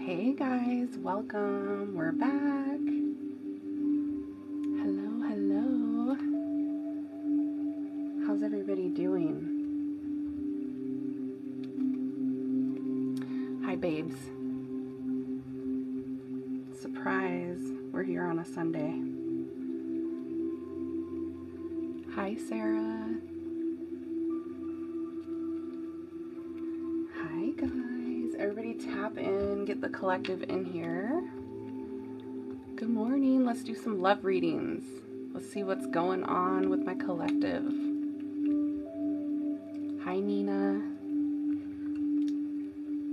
Hey guys, welcome. We're back. Hello, hello. How's everybody doing? Hi, babes. Surprise, we're here on a Sunday. Hi, Sarah. Hi, guys. Everybody tap in, get the collective in here. Good morning. Let's do some love readings. Let's see what's going on with my collective. Hi, Nina.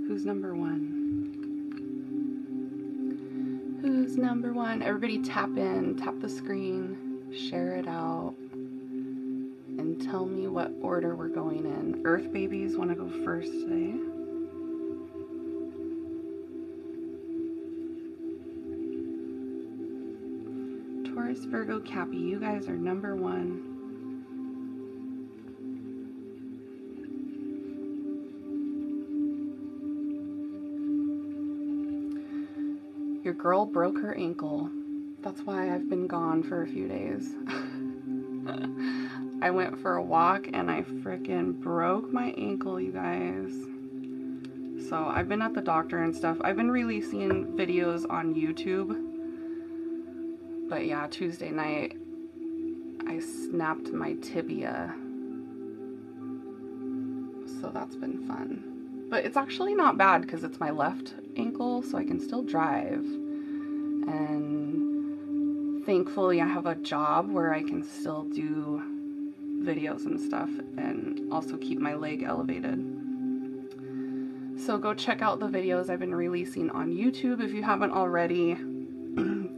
Who's number one? Who's number one? Everybody tap in, tap the screen, share it out, and tell me what order we're going in. Earth babies want to go first today. Virgo, Cappy, you guys are number one. Your girl broke her ankle. That's why I've been gone for a few days. I went for a walk and I freaking broke my ankle, you guys. So I've been at the doctor and stuff. I've been releasing videos on YouTube. But yeah, Tuesday night, I snapped my tibia, so that's been fun. But it's actually not bad because it's my left ankle, so I can still drive. And thankfully, I have a job where I can still do videos and stuff and also keep my leg elevated. So go check out the videos I've been releasing on YouTube if you haven't already.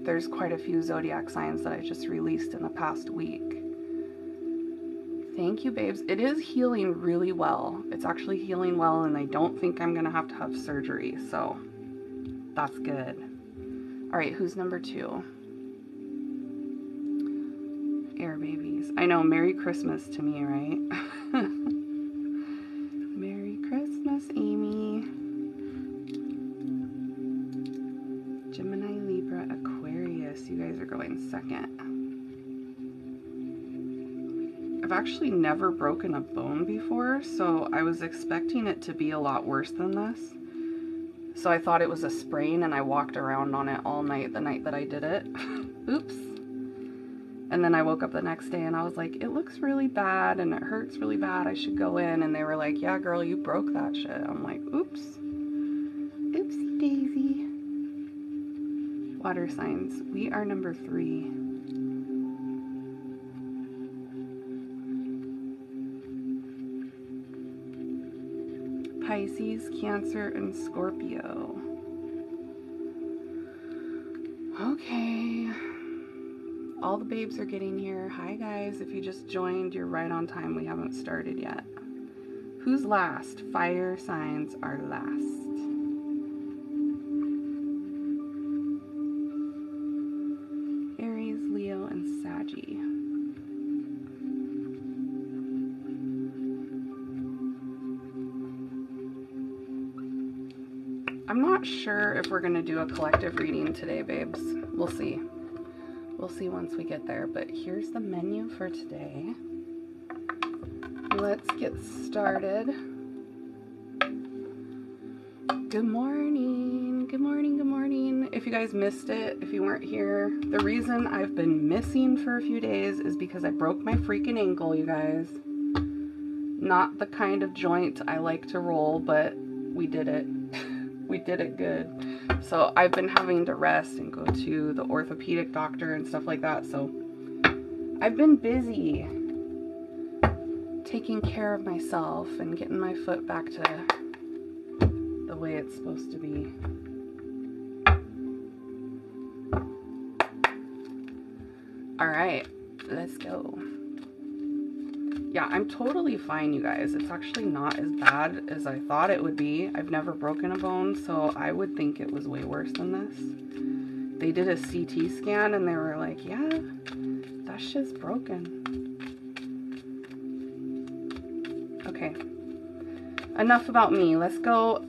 There's quite a few zodiac signs that I just released in the past week. Thank you, babes. It is healing really well. It's actually healing well, and I don't think I'm gonna have to have surgery, so that's good. All right, who's number two? Air babies. I know, Merry Christmas to me, right? Merry Christmas, Amy. Gemini, Libra, Aquarius, you guys are going second. I've actually never broken a bone before, so I was expecting it to be a lot worse than this. So I thought it was a sprain, and I walked around on it all night the night that I did it. Oops. And then I woke up the next day, and I was like, it looks really bad, and it hurts really bad. I should go in. And they were like, yeah, girl, you broke that shit. I'm like, oops. Oopsie daisy. Water signs. We are number three. Pisces, Cancer, and Scorpio. Okay. All the babes are getting here. Hi, guys. If you just joined, you're right on time. We haven't started yet. Who's last? Fire signs are last. I'm not sure if we're going to do a collective reading today, babes. We'll see. We'll see once we get there. But here's the menu for today. Let's get started. Good morning. Good morning. Good morning. If you guys missed it, if you weren't here, the reason I've been missing for a few days is because I broke my freaking ankle, you guys. Not the kind of joint I like to roll, but we did it. We did it good. So I've been having to rest and go to the orthopedic doctor and stuff like that. So I've been busy taking care of myself and getting my foot back to the way it's supposed to be. All right, let's go. Yeah, I'm totally fine, you guys. It's actually not as bad as I thought it would be. I've never broken a bone, so I would think it was way worse than this. They did a CT scan, and they were like, yeah, that shit's broken. Okay, enough about me. Let's go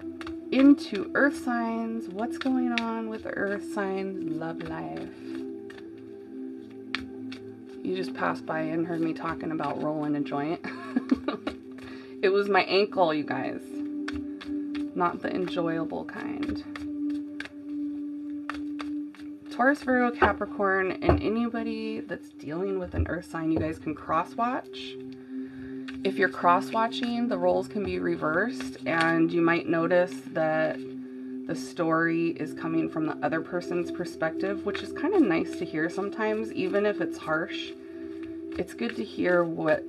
into earth signs. What's going on with earth signs love life? You just passed by and heard me talking about rolling a joint. It was my ankle, you guys. Not the enjoyable kind. Taurus, Virgo, Capricorn, and anybody that's dealing with an earth sign, you guys can cross-watch. If you're cross-watching, the roles can be reversed, and you might notice that the story is coming from the other person's perspective, which is kind of nice to hear sometimes, even if it's harsh. It's good to hear what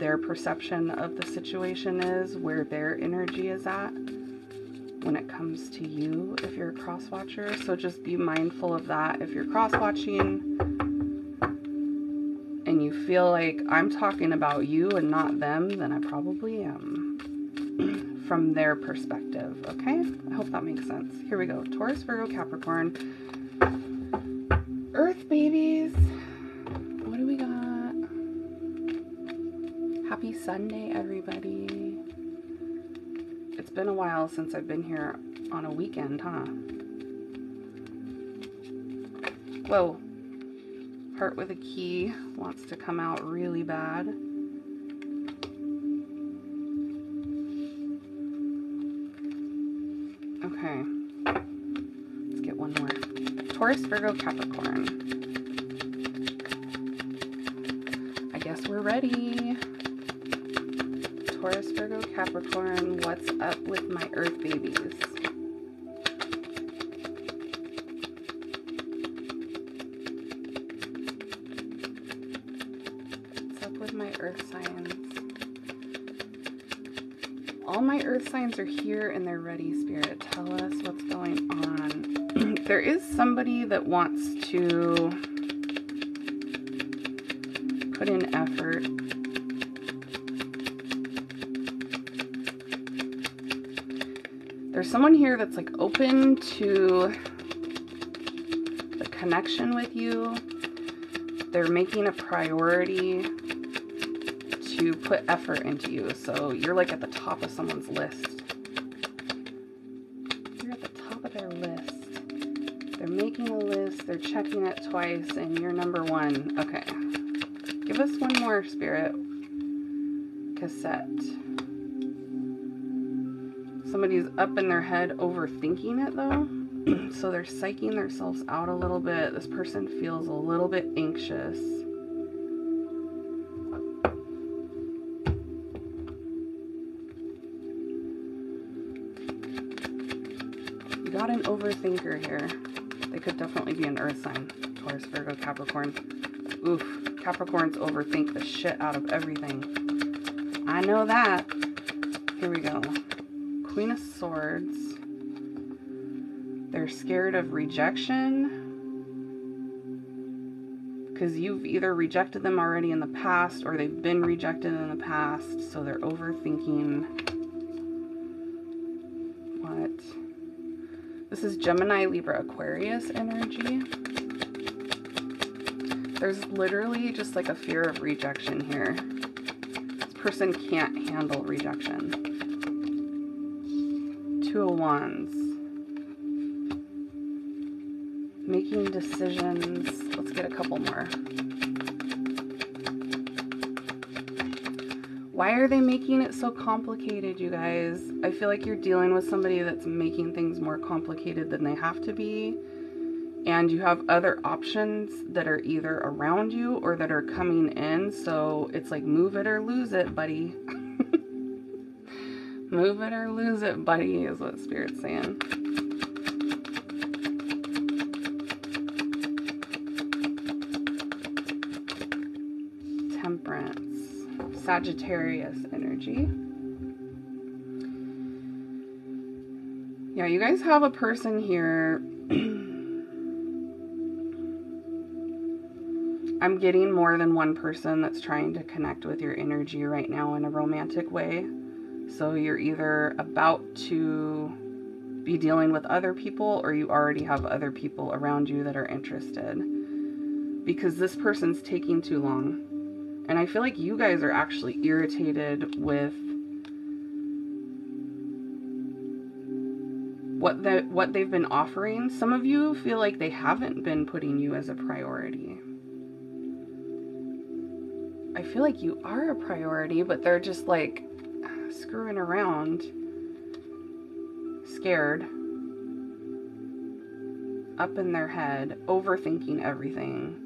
their perception of the situation is, where their energy is at when it comes to you if you're a cross-watcher. So just be mindful of that if you're cross-watching. And you feel like I'm talking about you and not them, then I probably am from their perspective, okay? I hope that makes sense. Here we go. Taurus, Virgo, Capricorn. Earth babies. What do we got? Happy Sunday, everybody. It's been a while since I've been here on a weekend, huh? Whoa. Heart with a key wants to come out really bad. Okay, let's get one more. Taurus, Virgo, Capricorn. I guess we're ready. Taurus, Virgo, Capricorn, what's up with my earth babies? Earth signs are here and they're ready, Spirit. Tell us what's going on. There is somebody that wants to put in effort. There's someone here that's like open to the connection with you. They're making a priority to put effort into you, so you're like at the top of someone's list. You're at the top of their list. They're making a list, they're checking it twice, and you're number one. Okay, give us one more, Spirit. Cassette. Somebody's up in their head overthinking it though, so they're psyching themselves out a little bit. This person feels a little bit anxious. Got an overthinker here. They could definitely be an earth sign. Taurus, Virgo, Capricorn. Oof. Capricorns overthink the shit out of everything. I know that. Here we go. Queen of Swords. They're scared of rejection because you've either rejected them already in the past or they've been rejected in the past, so they're overthinking. This is Gemini, Libra, Aquarius energy. There's literally just like a fear of rejection here. This person can't handle rejection. Two of Wands. Making decisions. Let's get a couple more. Why are they making it so complicated, you guys? I feel like you're dealing with somebody that's making things more complicated than they have to be. And you have other options that are either around you or that are coming in. So it's like, move it or lose it, buddy. Move it or lose it, buddy, is what Spirit's saying. Temperance. Sagittarius energy. Yeah, you guys have a person here. I'm getting more than one person that's trying to connect with your energy right now in a romantic way. So you're either about to be dealing with other people or you already have other people around you that are interested, because this person's taking too long. And I feel like you guys are actually irritated with what they've been offering. Some of you feel like they haven't been putting you as a priority. I feel like you are a priority, but they're just like screwing around, scared, up in their head, overthinking everything.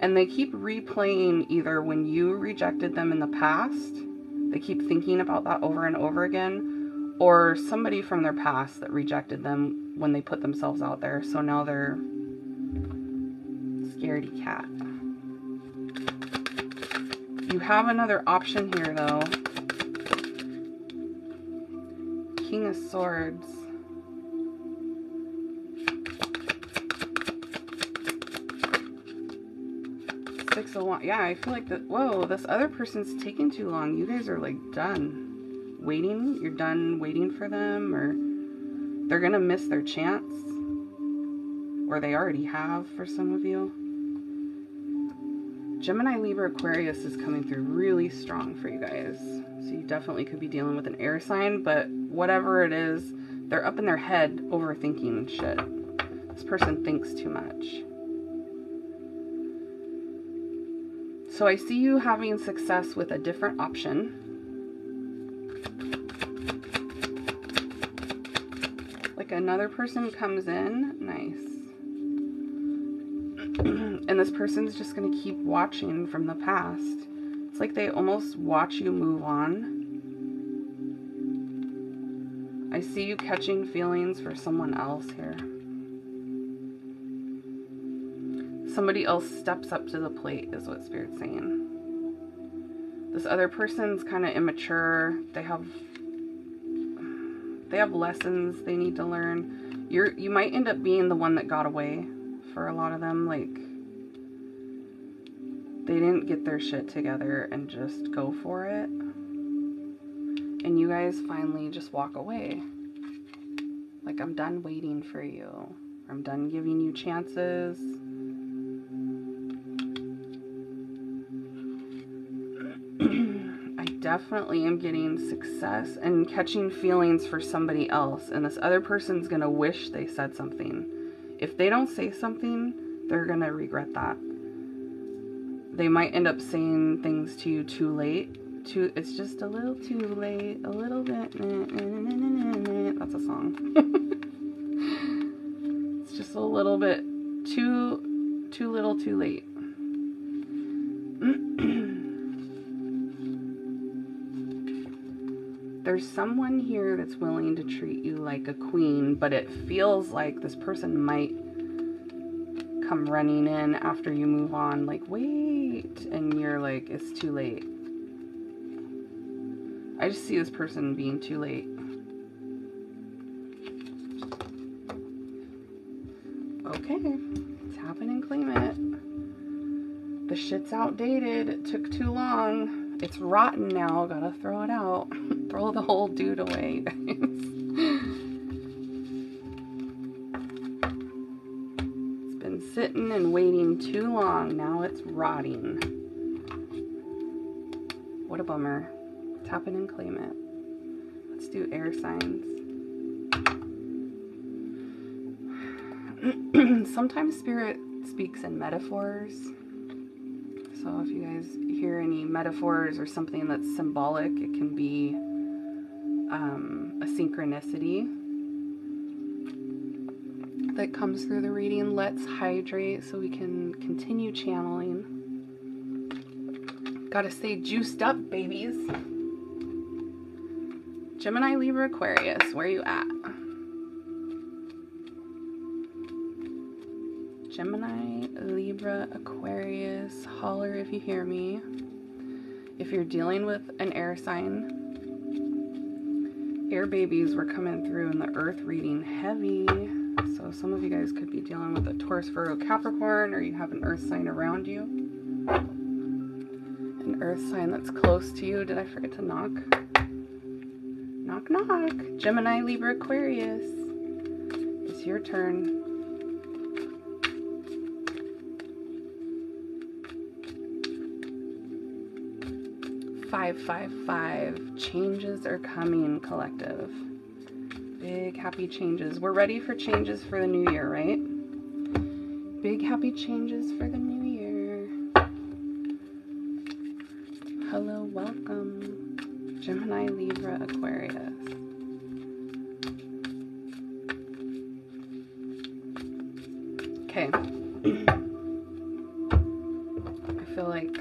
And they keep replaying either when you rejected them in the past, they keep thinking about that over and over again, or somebody from their past that rejected them when they put themselves out there. So now they're scaredy cat. You have another option here though. King of Swords. Six of Wands. Yeah, I feel like that. Whoa, this other person's taking too long. You guys are like done waiting. You're done waiting for them, or they're gonna miss their chance, or they already have for some of you. Gemini, Libra, Aquarius is coming through really strong for you guys. So you definitely could be dealing with an air sign, but whatever it is, they're up in their head overthinking shit. This person thinks too much. So I see you having success with a different option. Like another person comes in, nice. And this person's just gonna keep watching from the past. It's like they almost watch you move on. I see you catching feelings for someone else here. Somebody else steps up to the plate is what Spirit's saying. This other person's kind of immature. They have lessons they need to learn. You might end up being the one that got away for a lot of them. Like, they didn't get their shit together and just go for it. And you guys finally just walk away. Like, I'm done waiting for you. I'm done giving you chances. Definitely am getting success and catching feelings for somebody else, and this other person's gonna wish they said something. If they don't say something, they're gonna regret that. They might end up saying things to you too late. It's just a little too late, a little bit. That's a song. It's just a little bit too little, too late. There's someone here that's willing to treat you like a queen, but it feels like this person might come running in after you move on, like, wait, and you're like, it's too late. I just see this person being too late. Okay, tap it and claim it. The shit's outdated, it took too long. It's rotten now, gotta throw it out. Throw the whole dude away, guys. It's been sitting and waiting too long. Now it's rotting. What a bummer. Tap it and claim it. Let's do air signs. Sometimes Spirit speaks in metaphors. So if you guys hear any metaphors or something that's symbolic, it can be a synchronicity that comes through the reading. Let's hydrate so we can continue channeling. Gotta stay juiced up, babies. Gemini, Libra, Aquarius, where you at? Gemini, Libra, Aquarius, holler if you hear me. If you're dealing with an air sign, air babies were coming through in the earth reading heavy. So some of you guys could be dealing with a Taurus, Virgo, Capricorn, or you have an earth sign around you. An earth sign that's close to you. Did I forget to knock? Knock, knock. Gemini, Libra, Aquarius. It's your turn. Five, five, five. Changes are coming, collective. Big happy changes. We're ready for changes for the new year, right? Big happy changes for the new year. Hello, welcome. Gemini, Libra, Aquarius. Okay. I feel like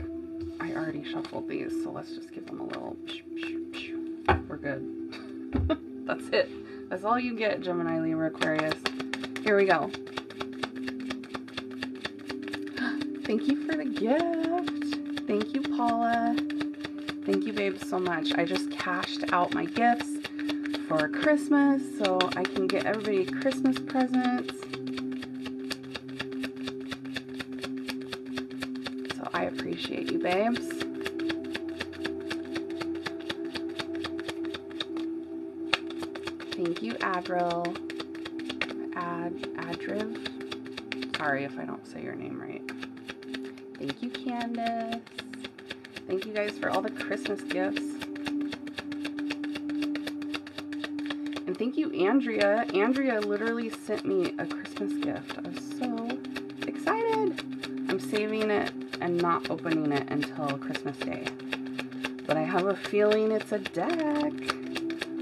I already shuffled these, so let's just give them a little psh, psh, psh. We're good. That's it. That's all you get, Gemini, Libra, Aquarius. Here we go. Thank you for the gift. Thank you, Paula. Thank you, babe, so much. I just cashed out my gifts for Christmas so I can get everybody Christmas presents. So I appreciate you, babes. Thank you, Adriv. Sorry if I don't say your name right. Thank you, Candace. Thank you guys for all the Christmas gifts. And thank you, Andrea. Andrea literally sent me a Christmas gift. I was so excited. I'm saving it and not opening it until Christmas Day. But I have a feeling it's a deck.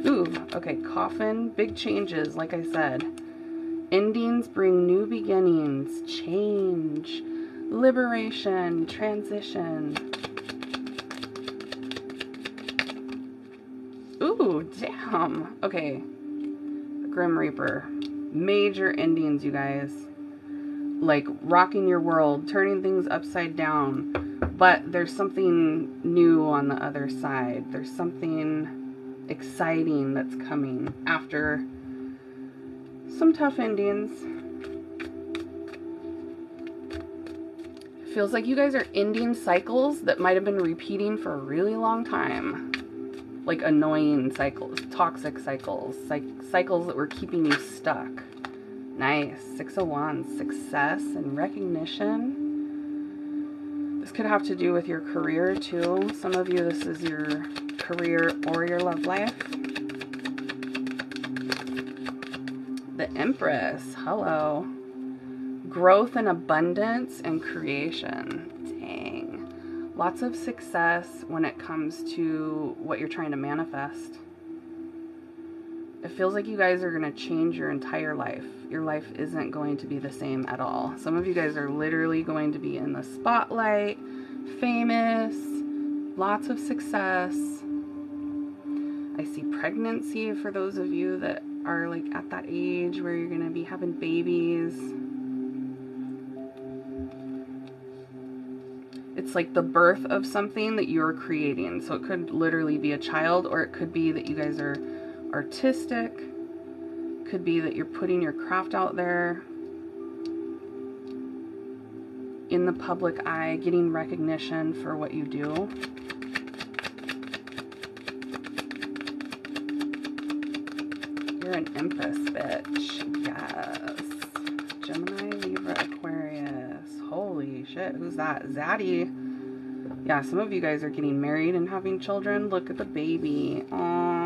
Ooh, okay, coffin, big changes, like I said. Endings bring new beginnings, change, liberation, transition. Ooh, damn. Okay, Grim Reaper, major endings, you guys. Like rocking your world, turning things upside down, but there's something new on the other side. There's something exciting that's coming after some tough endings. It feels like you guys are ending cycles that might have been repeating for a really long time, like annoying cycles, toxic cycles, cycles that were keeping you stuck. Nice. Six of Wands, success and recognition. This could have to do with your career too. Some of you, this is your career or your love life. The Empress, hello. Growth and abundance and creation. Dang. Lots of success when it comes to what you're trying to manifest. It feels like you guys are going to change your entire life. Your life isn't going to be the same at all. Some of you guys are literally going to be in the spotlight, famous, lots of success. I see pregnancy for those of you that are like at that age where you're going to be having babies. It's like the birth of something that you're creating. So it could literally be a child, or it could be that you guys are artistic. Could be that you're putting your craft out there in the public eye, getting recognition for what you do. You're an Empress, bitch. Yes. Gemini, Libra, Aquarius. Holy shit, who's that? Zaddy. Yeah, some of you guys are getting married and having children. Look at the baby. Aww.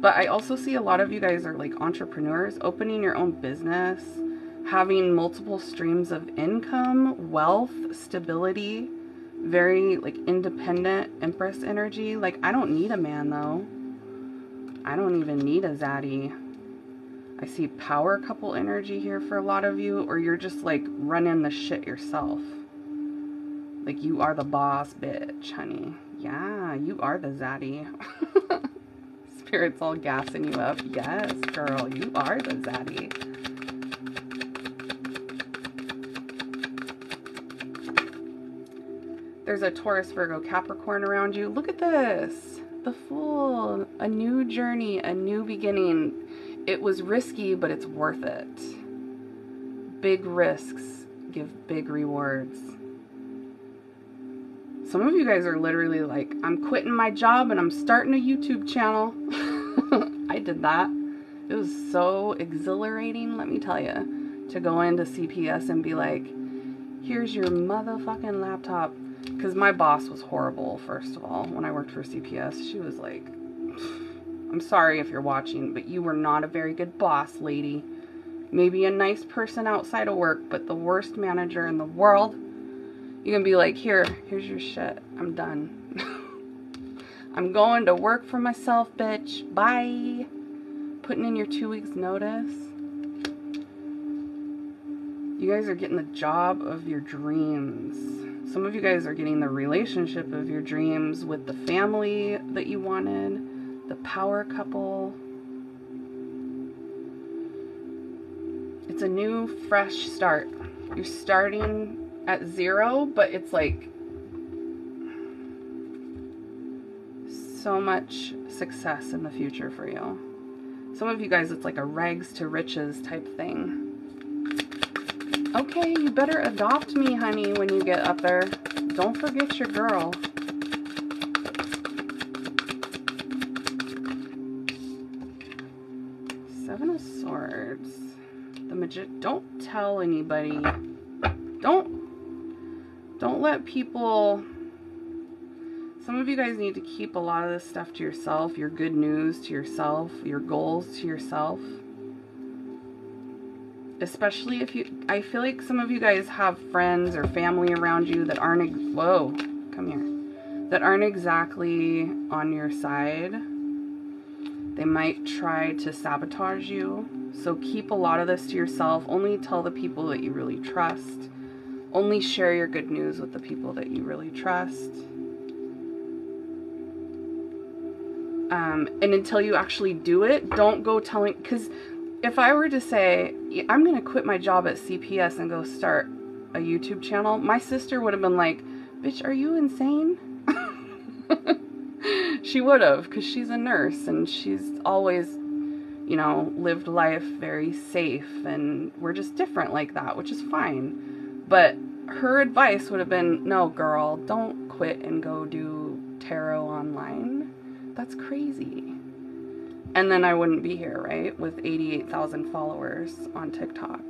But I also see a lot of you guys are like entrepreneurs, opening your own business, having multiple streams of income, wealth, stability, very like independent Empress energy. Like, I don't need a man though. I don't even need a zaddy. I see power couple energy here for a lot of you, or you're just like running the shit yourself. Like, you are the boss, bitch, honey. Yeah, you are the zaddy. Spirit's all gassing you up. Yes, girl, you are the zaddy. There's a Taurus, Virgo, Capricorn around you. Look at this. The Fool, a new journey, a new beginning. It was risky, but it's worth it. Big risks give big rewards. Some of you guys are literally like, I'm quitting my job and I'm starting a YouTube channel. I did that. It was so exhilarating, let me tell you, to go into CPS and be like, here's your motherfucking laptop. Because my boss was horrible, first of all. When I worked for CPS, she was like, I'm sorry if you're watching, but you were not a very good boss, lady. Maybe a nice person outside of work, but the worst manager in the world. You can be like, here's your shit. I'm done. I'm going to work for myself, bitch. Bye. Putting in your 2 weeks notice. You guys are getting the job of your dreams. Some of you guys are getting the relationship of your dreams with the family that you wanted, the power couple. It's a new, fresh start. You're starting at zero, but it's like so much success in the future for you. Some of you guys, it's like a rags to riches type thing. Okay, you better adopt me, honey, when you get up there. Don't forget your girl. Seven of Swords. The Magician. Don't tell anybody. Don't let people... Some of you guys need to keep a lot of this stuff to yourself. Your good news to yourself. Your goals to yourself. Especially if you, I feel like some of you guys have friends or family around you that aren't, whoa, come here, that aren't exactly on your side. They might try to sabotage you. So keep a lot of this to yourself. Only tell the people that you really trust. Only share your good news with the people that you really trust. And until you actually do it, don't go telling, because if I were to say, I'm going to quit my job at CPS and go start a YouTube channel, my sister would have been like, bitch, are you insane? She would have, because she's a nurse and she's always, you know, lived life very safe, and we're just different like that, which is fine. But her advice would have been, no, girl, don't quit and go do tarot online. That's crazy. And then I wouldn't be here, right? With 88,000 followers on TikTok.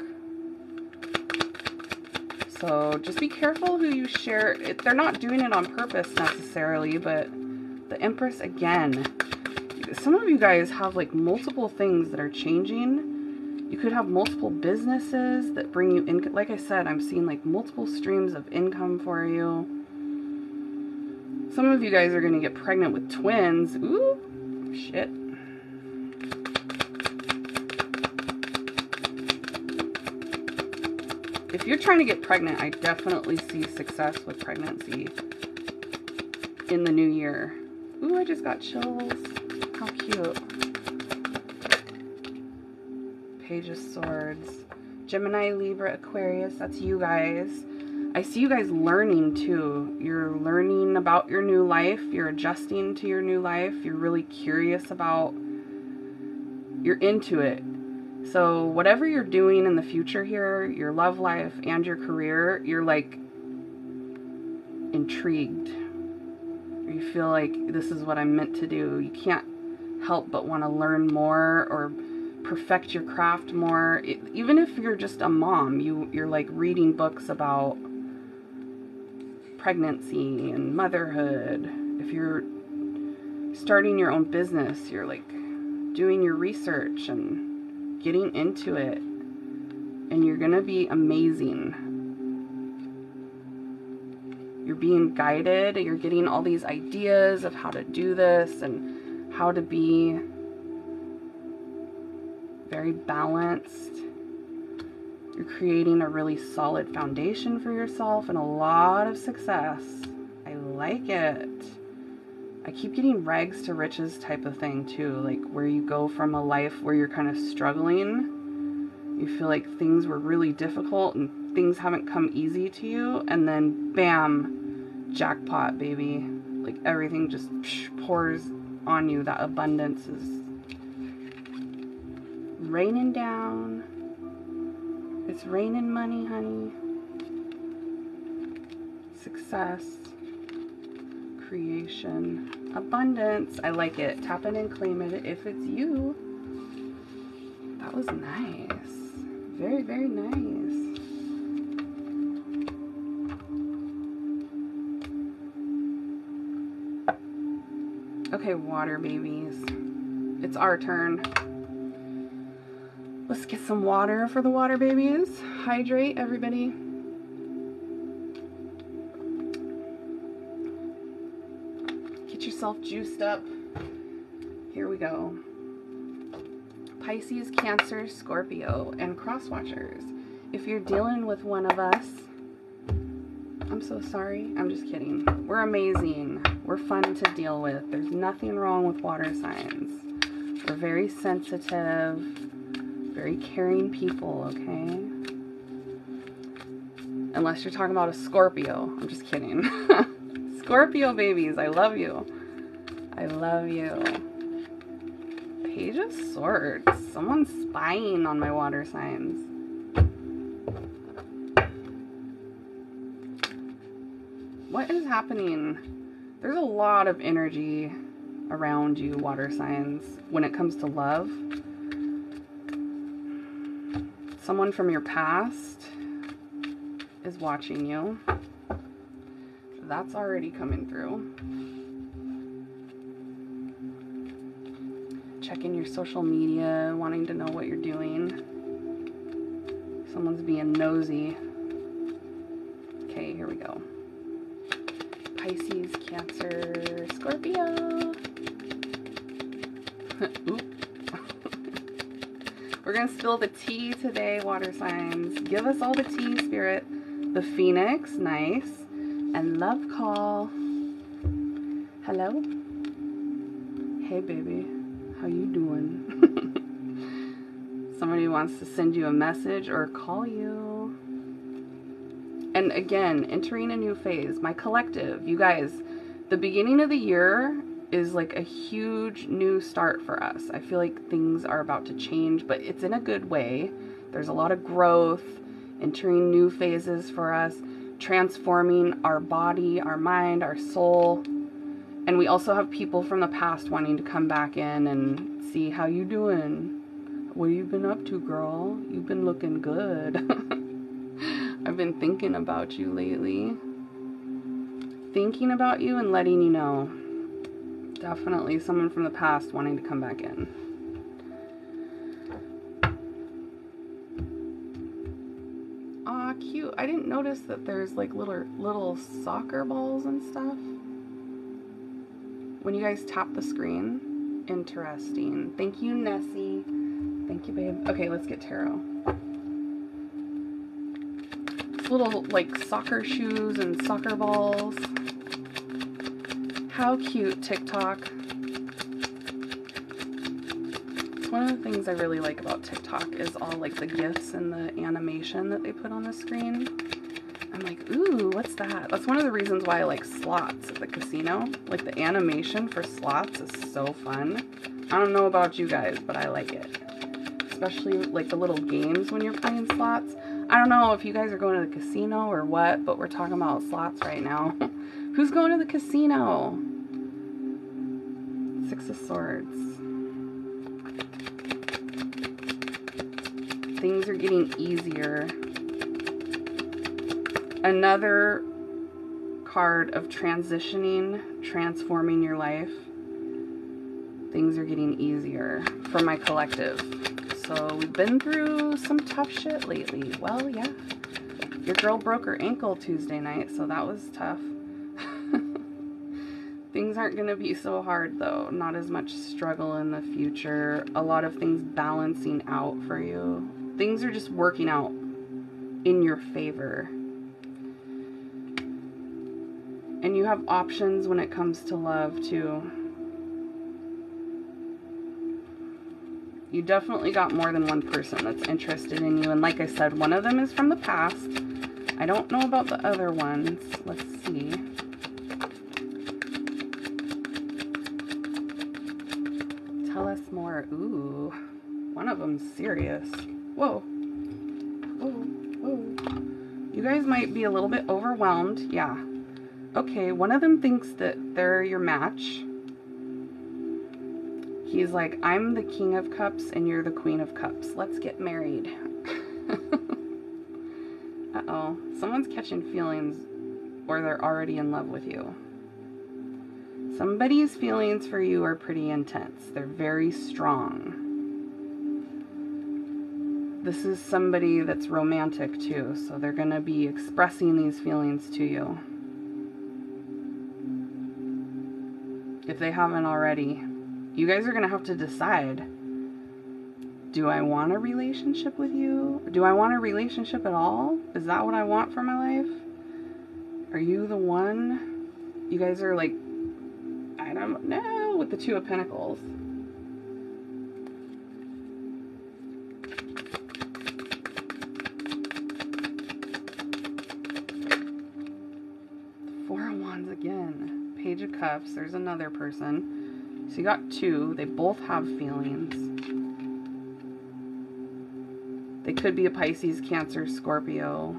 So just be careful who you share. They're not doing it on purpose necessarily, but the Empress again. Some of you guys have like multiple things that are changing. You could have multiple businesses that bring you in. Like I said, I'm seeing like multiple streams of income for you. Some of you guys are going to get pregnant with twins. Ooh, shit. If you're trying to get pregnant, I definitely see success with pregnancy in the new year. Ooh, I just got chills. How cute. Page of Swords. Gemini, Libra, Aquarius. That's you guys. I see you guys learning too. You're learning about your new life. You're adjusting to your new life. You're really curious about... You're into it. So whatever you're doing in the future here, your love life and your career, you're like intrigued. You feel like this is what I'm meant to do. You can't help but want to learn more or perfect your craft more. Even if you're just a mom, you're like reading books about pregnancy and motherhood. If you're starting your own business, you're like doing your research and getting into it, and you're gonna be amazing. You're being guided, you're getting all these ideas of how to do this and how to be very balanced. You're creating a really solid foundation for yourself and a lot of success. I like it. I keep getting rags to riches type of thing too, like where you go from a life where you're kind of struggling, you feel like things were really difficult and things haven't come easy to you, and then bam, jackpot, baby. Like everything just pours on you. That abundance is raining down. It's raining money, honey. Success. Creation, abundance. I like it. Tap in and claim it if it's you. That was nice. Very, very nice. Okay, water babies. it's our turn. Let's get some water for the water babies. Hydrate, everybody. Get yourself juiced up. Here we go. Pisces, Cancer, Scorpio, and Cross Watchers. If you're dealing with one of us, I'm so sorry. I'm just kidding. We're amazing. We're fun to deal with. There's nothing wrong with water signs. We're very sensitive, very caring people, okay? Unless you're talking about a Scorpio. I'm just kidding. Scorpio babies, I love you. I love you. Page of Swords. Someone's spying on my water signs. What is happening? There's a lot of energy around you, water signs, when it comes to love. Someone from your past is watching you. That's already coming through. Checking your social media, wanting to know what you're doing. Someone's being nosy. Okay, here we go. Pisces, Cancer, Scorpio. We're going to spill the tea today, water signs. Give us all the tea, Spirit. The Phoenix, nice. And Love Call. Hello. Hey, baby. How you doing? Somebody wants to send you a message or call you. And again, entering a new phase. My collective, you guys, the beginning of the year is like a huge new start for us. I feel like things are about to change, but it's in a good way. There's a lot of growth, entering new phases for us, transforming our body, our mind, our soul. And we also have people from the past wanting to come back in and see how you doing. What have you been up to, girl? You've been looking good. I've been thinking about you lately. Thinking about you and letting you know. Definitely someone from the past wanting to come back in. Aw, cute. I didn't notice that there's like little soccer balls and stuff. When you guys tap the screen, interesting. Thank you, Nessie. Thank you, babe. Okay, let's get tarot. It's little, like, soccer shoes and soccer balls. How cute, TikTok. It's one of the things I really like about TikTok is all, like, the GIFs and the animation that they put on the screen. I'm like, ooh, what's that? That's one of the reasons why I like slots at the casino. Like, the animation for slots is so fun. I don't know about you guys, but I like it. Especially, like, the little games when you're playing slots. I don't know if you guys are going to the casino or what, but we're talking about slots right now. Who's going to the casino? Six of Swords. Things are getting easier. Another card of transitioning, transforming your life. Things are getting easier for my collective. So we've been through some tough shit lately. Well, yeah. Your girl broke her ankle Tuesday night, so that was tough. Things aren't going to be so hard, though. Not as much struggle in the future. A lot of things balancing out for you. Things are just working out in your favor. And you have options when it comes to love, too. You definitely got more than one person that's interested in you. And like I said, one of them is from the past. I don't know about the other ones. Let's see. Tell us more. Ooh. One of them's serious. Whoa. Whoa. Whoa. You guys might be a little bit overwhelmed. Yeah. Okay, one of them thinks that they're your match. He's like, I'm the King of Cups and you're the Queen of Cups. Let's get married. Uh-oh. Someone's catching feelings or they're already in love with you. Somebody's feelings for you are pretty intense. They're very strong. This is somebody that's romantic too, so they're going to be expressing these feelings to you, if they haven't already. You guys are going to have to decide, do I want a relationship with you? Do I want a relationship at all? Is that what I want for my life? Are you the one? You guys are like, I don't know, with the Two of Pentacles. Four of Wands again. Page of Cups. There's another person. So you got two. They both have feelings. They could be a Pisces, Cancer, Scorpio.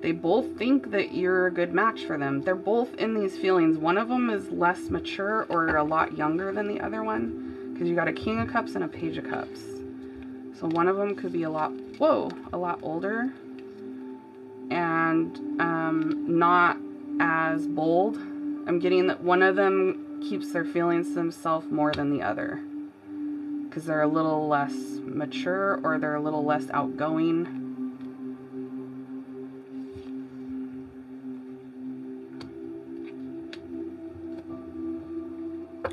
They both think that you're a good match for them. They're both in these feelings. One of them is less mature or a lot younger than the other one, because you got a King of Cups and a Page of Cups. So one of them could be a lot older and not as bold. I'm getting that one of them keeps their feelings to themselves more than the other, because they're a little less mature or they're a little less outgoing.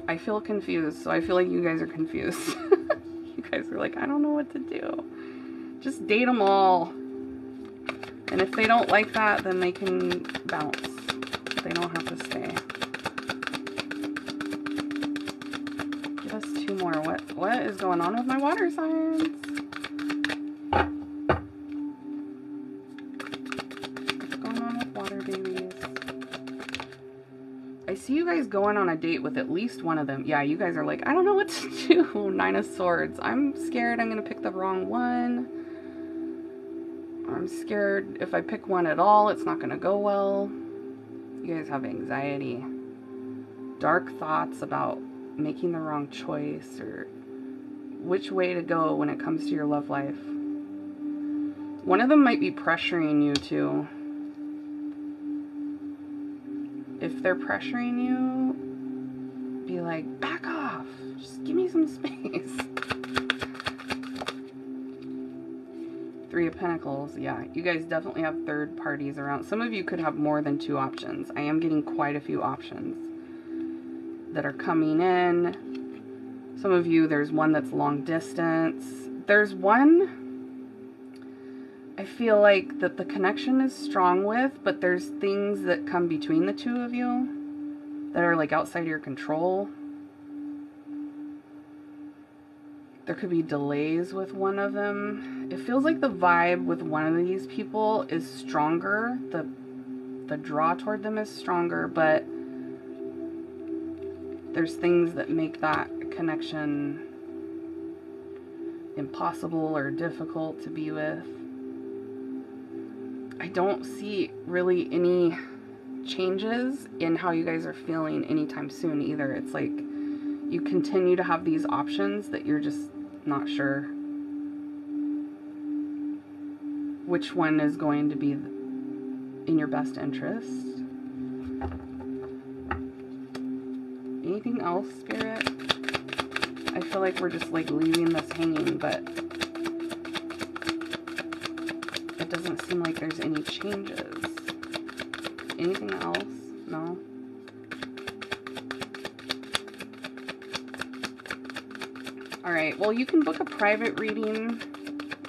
I feel confused, so I feel like you guys are confused. You guys are like, I don't know what to do. Just date them all. And if they don't like that, then they can bounce. They don't have to stay. Give us two more. What is going on with my water signs? What's going on with water babies? I see you guys going on a date with at least one of them. Yeah, you guys are like, I don't know what to do. Nine of Swords. I'm scared I'm going to pick the wrong one. I'm scared if I pick one at all, it's not going to go well. You guys have anxiety. Dark thoughts about making the wrong choice or which way to go when it comes to your love life. One of them might be pressuring you too. If they're pressuring you, be like, back off. Just give me some space. Three of Pentacles. Yeah, you guys definitely have third parties around. Some of you could have more than two options. I am getting quite a few options that are coming in. Some of you, there's one that's long distance. There's one I feel like that the connection is strong with, but there's things that come between the two of you that are like outside your control. There could be delays with one of them. It feels like the vibe with one of these people is stronger. The draw toward them is stronger, but there's things that make that connection impossible or difficult to be with. I don't see really any changes in how you guys are feeling anytime soon either. It's like you continue to have these options that you're just not sure which one is going to be in your best interest. Anything else, Spirit? I feel like we're just like leaving this hanging, but it doesn't seem like there's any changes. Anything else? No? Alright, well, you can book a private reading.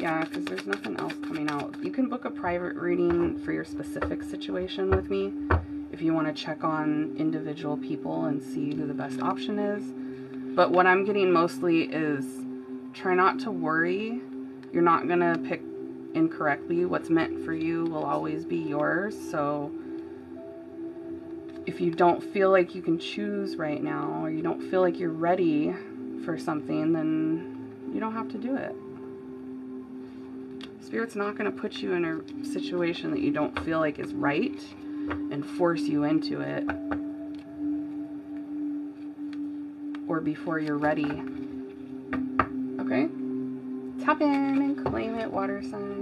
Yeah, because there's nothing else coming out. You can book a private reading for your specific situation with me if you want to check on individual people and see who the best option is. But what I'm getting mostly is try not to worry. You're not going to pick incorrectly. What's meant for you will always be yours. So if you don't feel like you can choose right now, or you don't feel like you're ready for something, then you don't have to do it. Spirit's not going to put you in a situation that you don't feel like is right and force you into it or before you're ready. Okay? Tap in and claim it, water signs.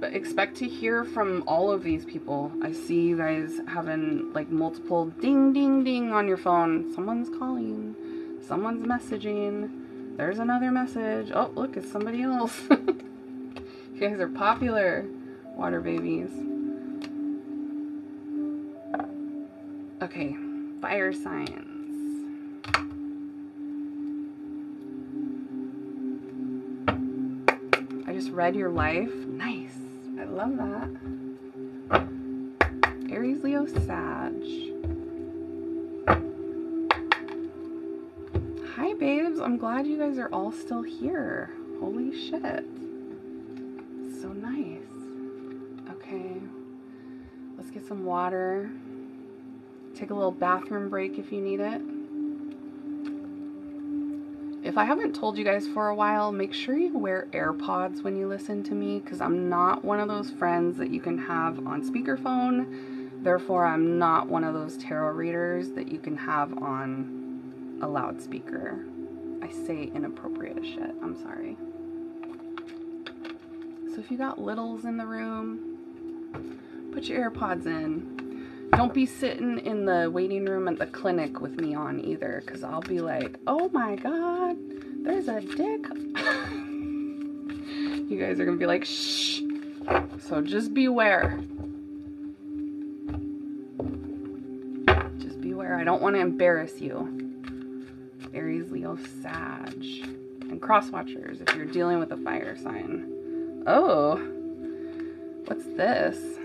But expect to hear from all of these people. I see you guys having like multiple ding, ding, ding on your phone. Someone's calling. Someone's messaging. There's another message. Oh, look, it's somebody else. You guys are popular, water babies. Okay, fire signs. Read your life. Nice. I love that. Aries, Leo, Sag. Hi, babes. I'm glad you guys are all still here. Holy shit. So nice. Okay. Let's get some water. Take a little bathroom break if you need it. If I haven't told you guys for a while, make sure you wear AirPods when you listen to me, because I'm not one of those friends that you can have on speakerphone. Therefore, I'm not one of those tarot readers that you can have on a loudspeaker. I say inappropriate shit. I'm sorry. So if you got littles in the room, put your AirPods in. Don't be sitting in the waiting room at the clinic with me on either, because I'll be like, oh my God, there's a dick. You guys are gonna be like, shh. So just beware. Just beware. I don't want to embarrass you. Aries, Leo, Sag. And cross watchers if you're dealing with a fire sign. Oh, what's this?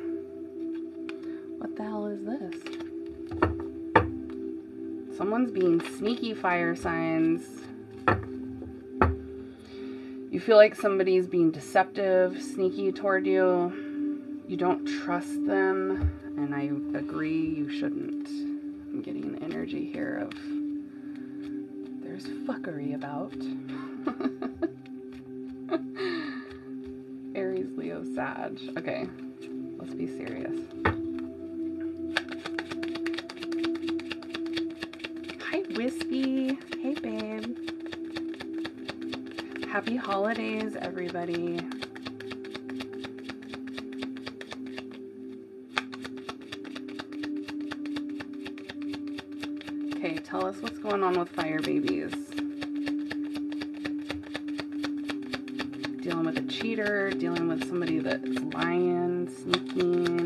What the hell is this? Someone's being sneaky, fire signs. You feel like somebody's being deceptive, sneaky toward you. You don't trust them, and I agree you shouldn't. I'm getting the energy here of there's fuckery about. Aries, Leo, Sag. Okay, let's be serious. Hi, Wispy. Hey, babe. Happy holidays, everybody. Okay, tell us what's going on with fire babies. Dealing with a cheater, dealing with somebody that's lying, sneaking.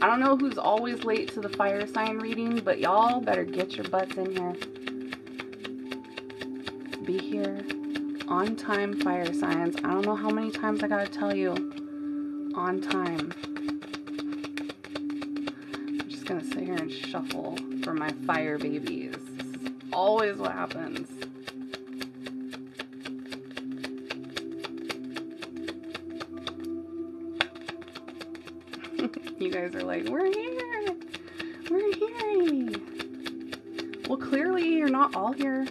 I don't know who's always late to the fire sign reading, but y'all better get your butts in here. Be here. On time, fire signs. I don't know how many times I gotta tell you. On time. I'm just gonna sit here and shuffle for my fire babies. This is always what happens. You guys are like, we're here. We're here. Well, clearly you're not all here,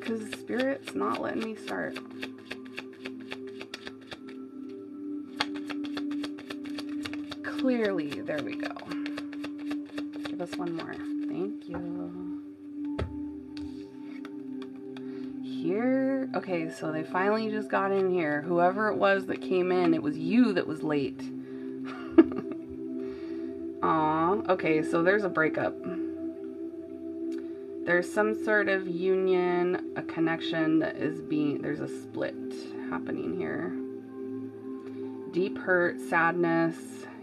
because Spirit's not letting me start. Clearly. There we go. Give us one more. Thank you. Here. Okay, so they finally just got in here. Whoever it was that came in, it was you that was late. Okay, so there's a breakup. There's some sort of union, a connection that is being, there's a split happening here. Deep hurt, sadness.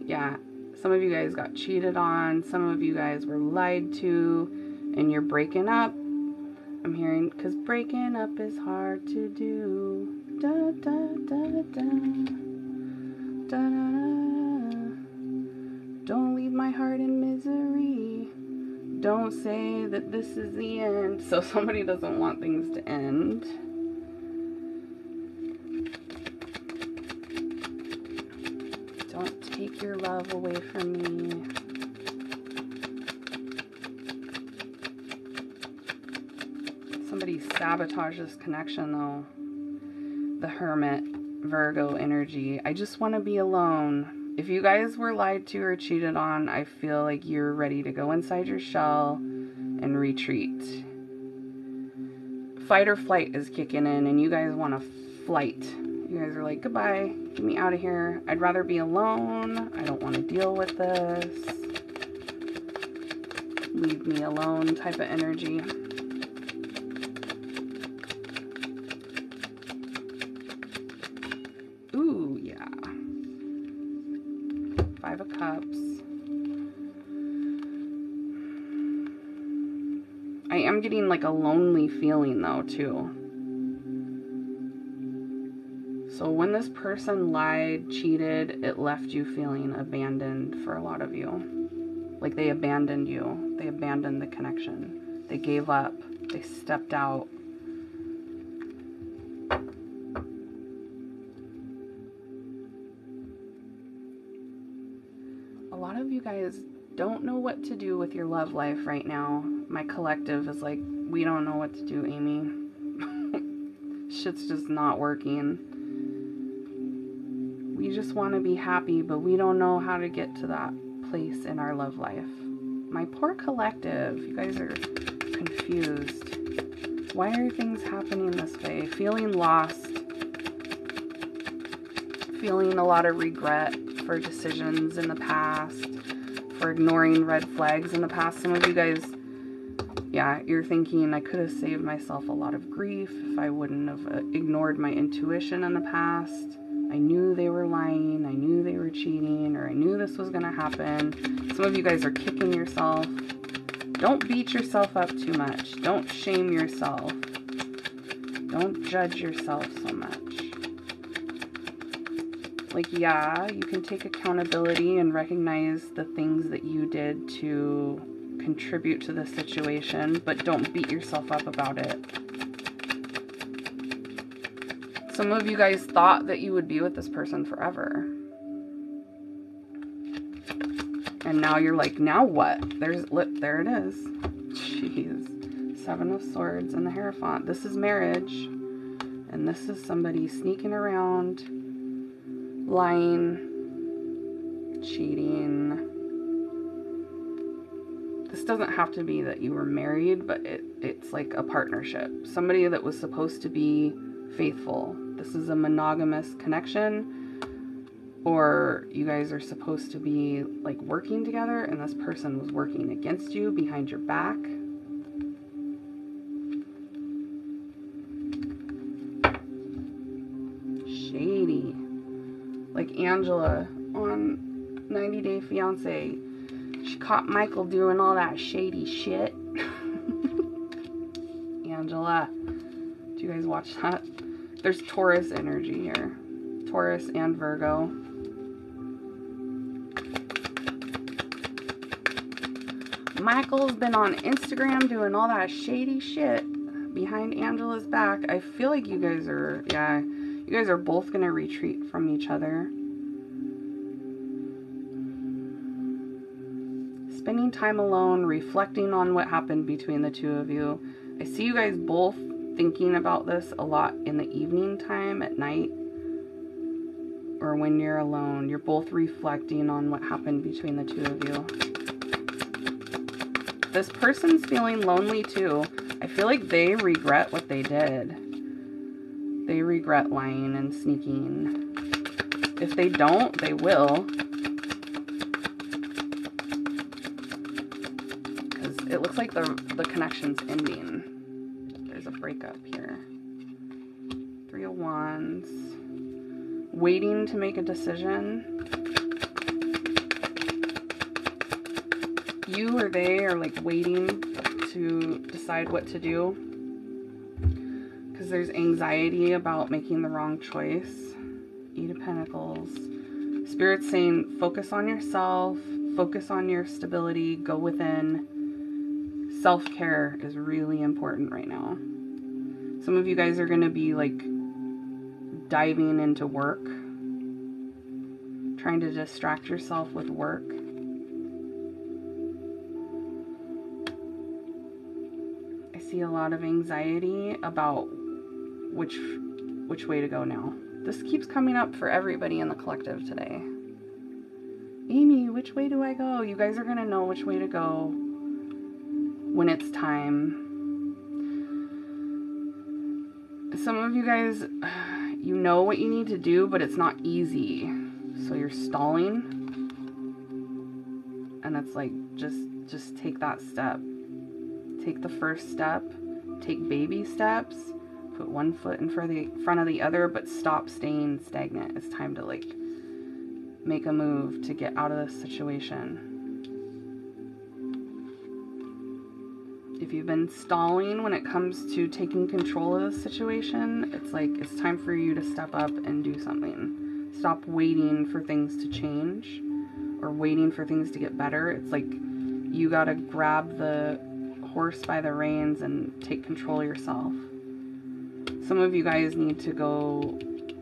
Yeah, some of you guys got cheated on. Some of you guys were lied to, and you're breaking up. I'm hearing, because breaking up is hard to do. Da, da, da, da. Da, da, da. Don't leave my heart in misery. Don't say that this is the end. So somebody doesn't want things to end. Don't take your love away from me. Somebody sabotaged this connection though. The Hermit, Virgo energy. I just want to be alone. If you guys were lied to or cheated on, I feel like you're ready to go inside your shell and retreat. Fight or flight is kicking in, and you guys want to flight. You guys are like, goodbye, get me out of here. I'd rather be alone. I don't want to deal with this. Leave me alone type of energy. Ooh, yeah. 5 of Cups. I am getting like a lonely feeling though, too. So when this person lied, cheated, it left you feeling abandoned for a lot of you. Like they abandoned you. They abandoned the connection. They gave up. They stepped out. A lot of you guys don't know what to do with your love life right now. My collective is like, we don't know what to do, Amy. Shit's just not working. We just want to be happy, but we don't know how to get to that place in our love life. My poor collective, you guys are confused. Why are things happening this way? Feeling lost, feeling a lot of regret for decisions in the past, for ignoring red flags in the past. Some of you guys, yeah, you're thinking I could have saved myself a lot of grief if I wouldn't have ignored my intuition in the past. I knew they were lying, I knew they were cheating, or I knew this was going to happen. Some of you guys are kicking yourself. Don't beat yourself up too much. Don't shame yourself. Don't judge yourself so much. Like, yeah, you can take accountability and recognize the things that you did to contribute to the situation, but don't beat yourself up about it. Some of you guys thought that you would be with this person forever. And now you're like, now what? There it is. Jeez. 7 of Swords and the Hierophant. This is marriage. And this is somebody sneaking around, lying, cheating. This doesn't have to be that you were married, but it's like a partnership. Somebody that was supposed to be faithful. This is a monogamous connection, or you guys are supposed to be like working together, and this person was working against you behind your back. Shady. Like Angela on 90 Day Fiance, she caught Michael doing all that shady shit. Angela, do you guys watch that? There's Taurus energy here. Taurus and Virgo. Michael's been on Instagram doing all that shady shit behind Angela's back. I feel like you guys are, yeah, you guys are both going to retreat from each other. Spending time alone, reflecting on what happened between the two of you. I see you guys both thinking about this a lot in the evening time, at night, or when you're alone. You're both reflecting on what happened between the two of you. This person's feeling lonely too. I feel like they regret what they did. They regret lying and sneaking. If they don't, they will. Because it looks like the connection's ending. A breakup here. 3 of Wands. Waiting to make a decision. You or they are like waiting to decide what to do because there's anxiety about making the wrong choice. 8 of Pentacles. Spirit's saying focus on yourself, focus on your stability, go within. Self-care is really important right now. Some of you guys are going to be like diving into work, trying to distract yourself with work. I see a lot of anxiety about which way to go now. This keeps coming up for everybody in the collective today. Amy, which way do I go? You guys are going to know which way to go when it's time. Some of you guys, you know what you need to do, but it's not easy. So you're stalling. And it's like, just take that step. Take the first step. Take baby steps. Put one foot in front of the other, but stop staying stagnant. It's time to like make a move to get out of this situation. If you've been stalling when it comes to taking control of the situation, it's like it's time for you to step up and do something. Stop waiting for things to change or waiting for things to get better. It's like you gotta grab the horse by the reins and take control of yourself. Some of you guys need to go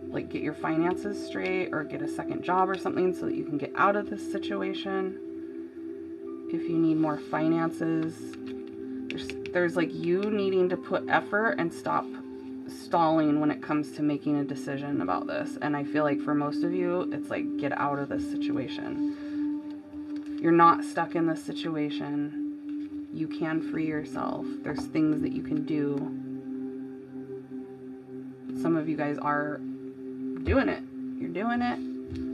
like get your finances straight or get a second job or something so that you can get out of this situation. If you need more finances, there's like you needing to put effort and stop stalling when it comes to making a decision about this. And I feel like for most of you, it's like get out of this situation. You're not stuck in this situation. You can free yourself. There's things that you can do. Some of you guys are doing it. You're doing it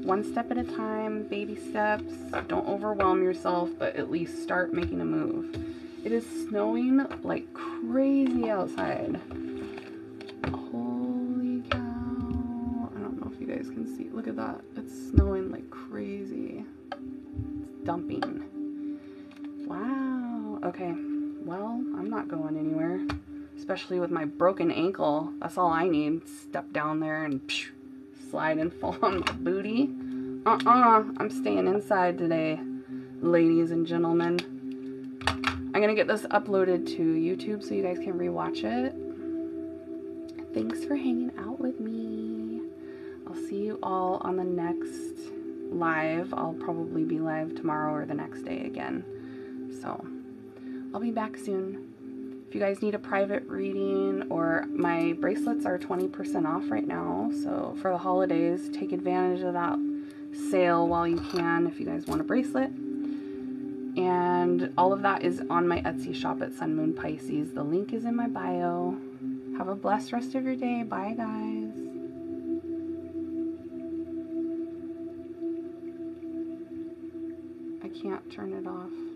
one step at a time, baby steps. Don't overwhelm yourself, but at least start making a move. It is snowing like crazy outside. Holy cow. I don't know if you guys can see. Look at that. It's snowing like crazy. It's dumping. Wow. Okay. Well, I'm not going anywhere. Especially with my broken ankle. That's all I need. Step down there and psh, slide and fall on my booty. I'm staying inside today, ladies and gentlemen. I'm going to get this uploaded to YouTube so you guys can rewatch it. Thanks for hanging out with me. I'll see you all on the next live. I'll probably be live tomorrow or the next day again. So I'll be back soon. If you guys need a private reading, or my bracelets are 20% off right now. So for the holidays, take advantage of that sale while you can if you guys want a bracelet. And all of that is on my Etsy shop at Sun Moon Pisces. The link is in my bio. Have a blessed rest of your day. Bye, guys. I can't turn it off.